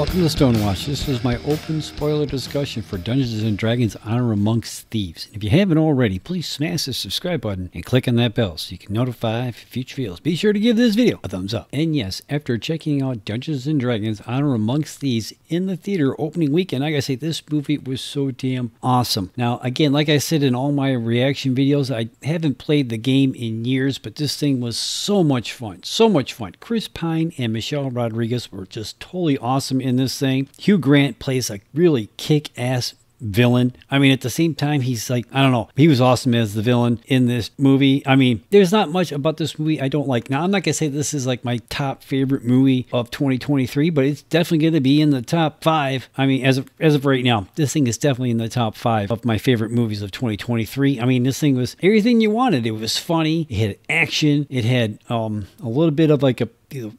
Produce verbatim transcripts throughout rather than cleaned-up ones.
Welcome to Stonewash. This is my open spoiler discussion for Dungeons and Dragons Honor Amongst Thieves. And if you haven't already, please smash the subscribe button and click on that bell so you can notify future videos. Be sure to give this video a thumbs up. And yes, after checking out Dungeons and Dragons Honor Amongst Thieves in the theater opening weekend, I gotta say, this movie was so damn awesome. Now, again, like I said in all my reaction videos, I haven't played the game in years, but this thing was so much fun. So much fun. Chris Pine and Michelle Rodriguez were just totally awesome in this thing. Hugh Grant plays a really kick-ass villain. I mean, at the same time, he's like, I don't know, he was awesome as the villain in this movie. I mean, there's not much about this movie I don't like. Now, I'm not gonna say this is like my top favorite movie of twenty twenty-three, but it's definitely gonna be in the top five. I mean, as of, as of right now, this thing is definitely in the top five of my favorite movies of twenty twenty-three. I mean, this thing was everything you wanted. It was funny, it had action, it had um a little bit of like a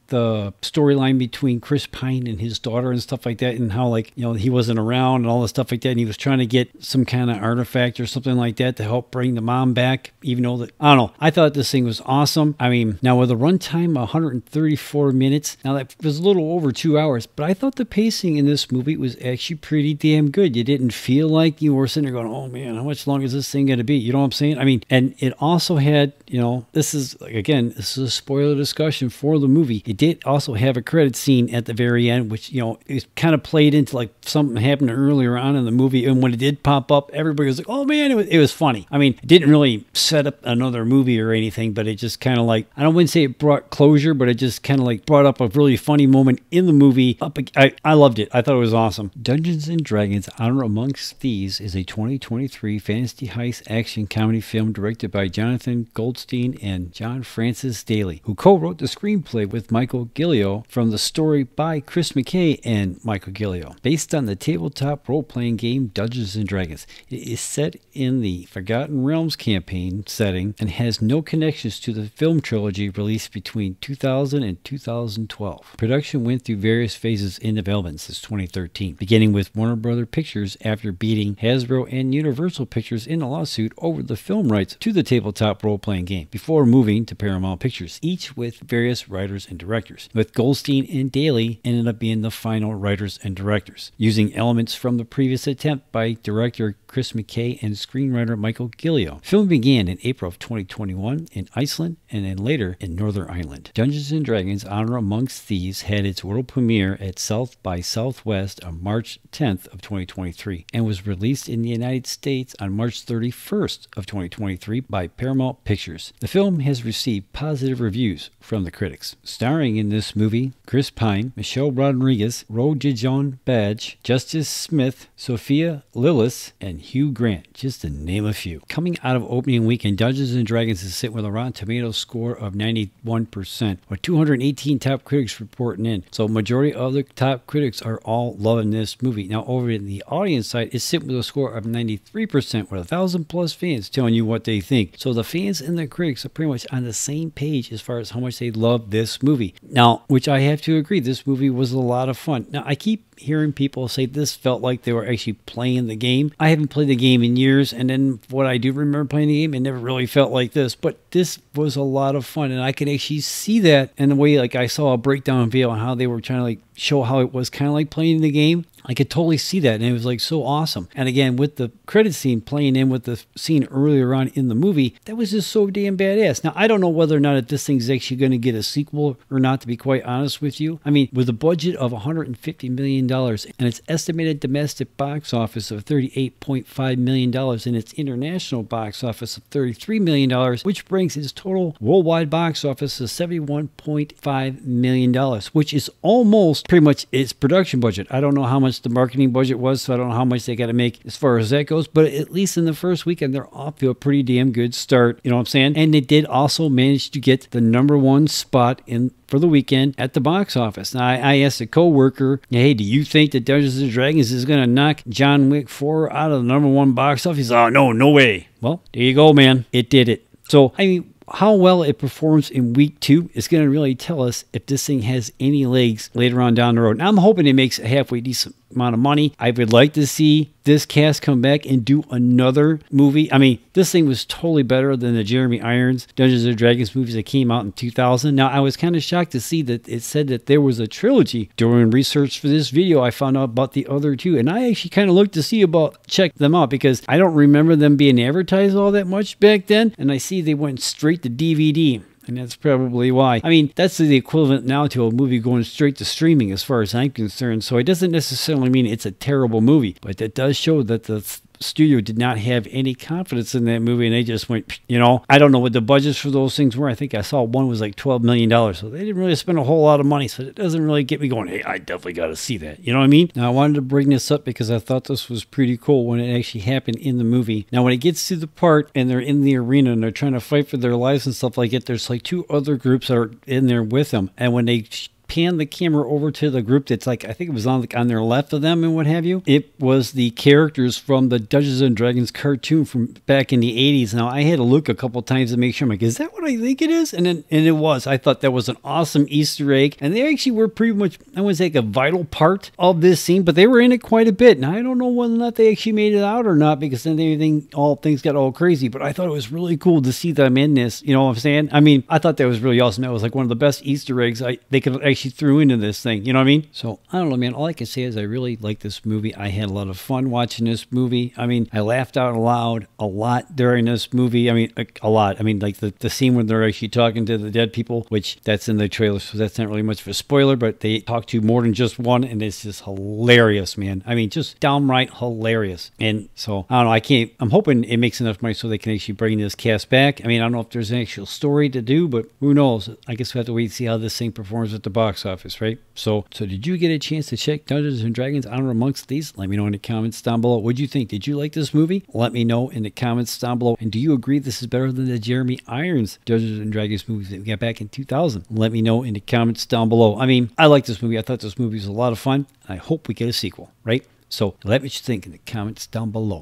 the storyline between Chris Pine and his daughter and stuff like that, and how, like, you know, he wasn't around and all this stuff like that, and he was trying to get some kind of artifact or something like that to help bring the mom back, even though that, I don't know, I thought this thing was awesome. I mean, now with a runtime one hundred thirty-four minutes, now that was a little over two hours, but I thought the pacing in this movie was actually pretty damn good. You didn't feel like you were sitting there going, oh man, how much longer is this thing going to be? You know what I'm saying? I mean, and it also had, you know, this is, again, this is a spoiler discussion for the movie. Movie. It did also have a credit scene at the very end, which, you know, it kind of played into like something happened earlier on in the movie, and when it did pop up, everybody was like, oh man, it was, it was funny. I mean, it didn't really set up another movie or anything, but it just kind of like, I don't wouldn't say it brought closure, but it just kind of like brought up a really funny moment in the movie. Up, I, I loved it. I thought it was awesome. Dungeons and Dragons Honor Amongst Thieves is a twenty twenty-three fantasy heist action comedy film directed by Jonathan Goldstein and John Francis Daley, who co-wrote the screenplay with Michael Gilio from the story by Chris McKay and Michael Gilio, based on the tabletop role-playing game Dungeons and Dragons. It is set in the Forgotten Realms campaign setting and has no connections to the film trilogy released between two thousand and two thousand twelve. Production went through various phases in development since twenty thirteen, beginning with Warner Bros. Pictures after beating Hasbro and Universal Pictures in a lawsuit over the film rights to the tabletop role-playing game, before moving to Paramount Pictures, each with various writers and directors, with Goldstein and Daley ended up being the final writers and directors, using elements from the previous attempt by director Chris McKay and screenwriter Michael Gilio. Film began in April of twenty twenty-one in Iceland, and then later in Northern Ireland. Dungeons and Dragons Honor Amongst Thieves had its world premiere at South by Southwest on March tenth of twenty twenty-three, and was released in the United States on March thirty-first of twenty twenty-three by Paramount Pictures. The film has received positive reviews from the critics. Starring in this movie, Chris Pine, Michelle Rodriguez, Regé-Jean Page, Justice Smith, Sophia Lillis, and Hugh Grant, just to name a few. Coming out of opening weekend, Dungeons and Dragons is sitting with a Rotten Tomatoes score of ninety-one percent, with two hundred eighteen top critics reporting in. So majority of the top critics are all loving this movie. Now over in the audience side, it's sitting with a score of ninety-three percent, with a thousand plus fans telling you what they think. So the fans and the critics are pretty much on the same page as far as how much they love this movie. Now, which I have to agree, this movie was a lot of fun. Now, I keep hearing people say this felt like they were actually playing the game. I haven't played the game in years, and then what I do remember playing the game, it never really felt like this, but this was a lot of fun, and I can actually see that in the way, like, I saw a breakdown video on how they were trying to, like, show how it was kind of like playing the game. I could totally see that, and it was like so awesome. And again, with the credit scene playing in with the scene earlier on in the movie, that was just so damn badass. Now, I don't know whether or not if this thing's actually going to get a sequel or not, to be quite honest with you. I mean, with a budget of one hundred fifty million dollars and its estimated domestic box office of thirty-eight point five million dollars and its international box office of thirty-three million dollars, which brings its total worldwide box office to seventy-one point five million dollars, which is almost pretty much its production budget. I don't know how much the marketing budget was, so I don't know how much they got to make as far as that goes, but at least in the first weekend, they're off to a pretty damn good start, you know what I'm saying? And they did also manage to get the number one spot in for the weekend at the box office. Now, I, I asked a co-worker, hey, do you think that Dungeons and Dragons is going to knock John Wick four out of the number one box office? He's like, oh, no, no way. Well, there you go, man. It did it. So, I mean, how well it performs in week two is going to really tell us if this thing has any legs later on down the road. Now, I'm hoping it makes a halfway decent amount of money. I would like to see this cast come back and do another movie. I mean, this thing was totally better than the Jeremy Irons Dungeons and Dragons movies that came out in two thousand. Now, I was kind of shocked to see that it said that there was a trilogy. During research for this video, I found out about the other two, and I actually kind of looked to see about, check them out, because I don't remember them being advertised all that much back then, and I see they went straight to D V D. And that's probably why. I mean, that's the equivalent now to a movie going straight to streaming as far as I'm concerned. So it doesn't necessarily mean it's a terrible movie, but that does show that the studio did not have any confidence in that movie, and they just went, you know, I don't know what the budgets for those things were. I think I saw one was like twelve million dollars, so they didn't really spend a whole lot of money, so it doesn't really get me going, hey, I definitely got to see that, you know what I mean? Now, I wanted to bring this up because I thought this was pretty cool when it actually happened in the movie. Now, when it gets to the part and they're in the arena and they're trying to fight for their lives and stuff like that, there's like two other groups that are in there with them, and when they pan the camera over to the group that's like, I think it was on the, on their left of them and what have you, it was the characters from the Dungeons and Dragons cartoon from back in the eighties. Now, I had to look a couple times to make sure. I'm like, is that what I think it is? And then, and it was. I thought that was an awesome Easter egg, and they actually were pretty much, I wouldn't say like a vital part of this scene, but they were in it quite a bit. Now, I don't know whether or not they actually made it out or not, because then everything, all things got all crazy, but I thought it was really cool to see them in this, you know what I'm saying? I mean, I thought that was really awesome. That was like one of the best Easter eggs I, they could actually she threw into this thing, you know what I mean? So I don't know, man. All I can say is I really like this movie. I had a lot of fun watching this movie. I mean, I laughed out loud a lot during this movie. I mean, a, a lot. I mean, like the, the scene when they're actually talking to the dead people, which that's in the trailer, so that's not really much of a spoiler, but they talk to more than just one, and it's just hilarious, man. I mean, just downright hilarious. And so I don't know, I can't, I'm hoping it makes enough money so they can actually bring this cast back. I mean, I don't know if there's an actual story to do, but who knows? I guess we have to wait and see how this thing performs at the box office, right? So, so did you get a chance to check Dungeons and Dragons Honor Amongst Thieves? Let me know in the comments down below. What'd you think? Did you like this movie? Let me know in the comments down below. And do you agree this is better than the Jeremy Irons Dungeons and Dragons movies that we got back in two thousand? Let me know in the comments down below. I mean, I like this movie. I thought this movie was a lot of fun. I hope we get a sequel, right? So let me know what you think in the comments down below.